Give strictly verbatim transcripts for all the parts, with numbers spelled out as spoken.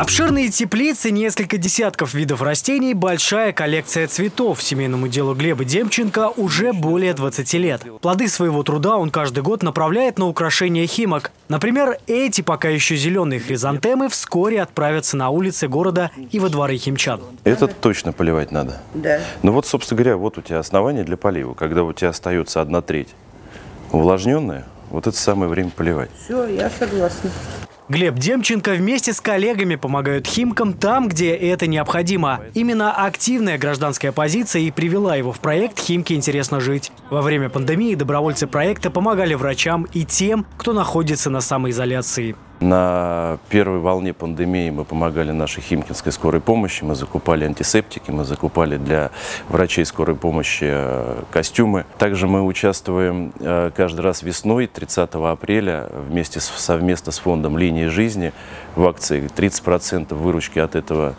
Обширные теплицы, несколько десятков видов растений, большая коллекция цветов. Семейному делу Глеба Демченко уже более двадцати лет. Плоды своего труда он каждый год направляет на украшение Химок. Например, эти пока еще зеленые хризантемы вскоре отправятся на улицы города и во дворы химчан. Это точно поливать надо. Да. Ну вот, собственно говоря, вот у тебя основание для полива, когда у тебя остается одна треть увлажненная, вот это самое время поливать. Все, я согласна. Глеб Демченко вместе с коллегами помогают химкам там, где это необходимо. Именно активная гражданская позиция и привела его в проект «Химки интересно жить». Во время пандемии добровольцы проекта помогали врачам и тем, кто находится на самоизоляции. На первой волне пандемии мы помогали нашей химкинской скорой помощи, мы закупали антисептики, мы закупали для врачей скорой помощи костюмы. Также мы участвуем каждый раз весной, тридцатого апреля, вместе с, совместно с фондом «Линия жизни» в акции тридцать процентов выручки от этого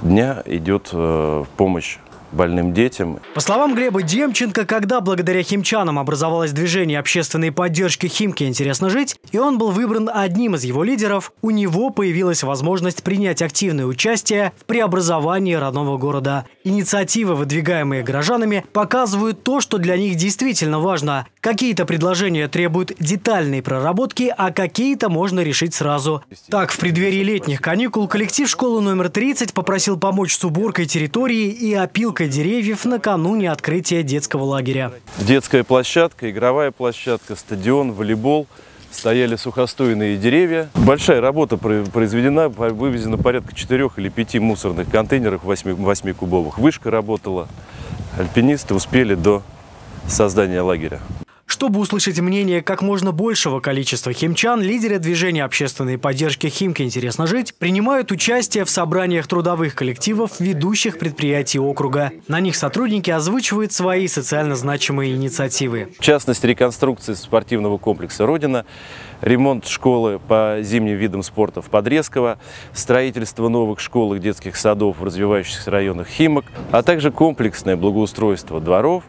дня идет в помощь больным детям. По словам Глеба Демченко, когда благодаря химчанам образовалось движение общественной поддержки «Химки интересно жить», и он был выбран одним из его лидеров, у него появилась возможность принять активное участие в преобразовании родного города. Инициативы, выдвигаемые горожанами, показывают то, что для них действительно важно. Какие-то предложения требуют детальной проработки, а какие-то можно решить сразу. Так, в преддверии летних каникул коллектив школы номер тридцать попросил помочь с уборкой территории и опилкой деревьев накануне открытия детского лагеря. Детская площадка, игровая площадка, стадион, волейбол. Стояли сухостойные деревья. Большая работа произведена, вывезено порядка четырех или пяти мусорных контейнеров восьмикубовых. Вышка работала. Альпинисты успели до создания лагеря. Чтобы услышать мнение как можно большего количества химчан, лидеры движения общественной поддержки «Химки интересно жить» принимают участие в собраниях трудовых коллективов ведущих предприятий округа. На них сотрудники озвучивают свои социально значимые инициативы. В частности, реконструкция спортивного комплекса «Родина», ремонт школы по зимним видам спорта в Подрезково, строительство новых школ и детских садов в развивающихся районах Химок, а также комплексное благоустройство дворов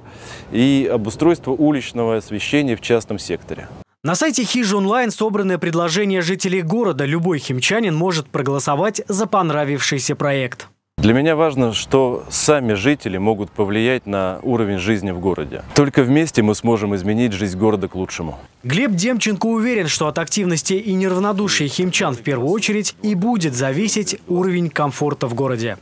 и обустройство уличного освещения в частном секторе. На сайте «Хижи онлайн» собраны предложения жителей города. Любой химчанин может проголосовать за понравившийся проект. Для меня важно, что сами жители могут повлиять на уровень жизни в городе. Только вместе мы сможем изменить жизнь города к лучшему. Глеб Демченко уверен, что от активности и неравнодушия химчан в первую очередь и будет зависеть уровень комфорта в городе.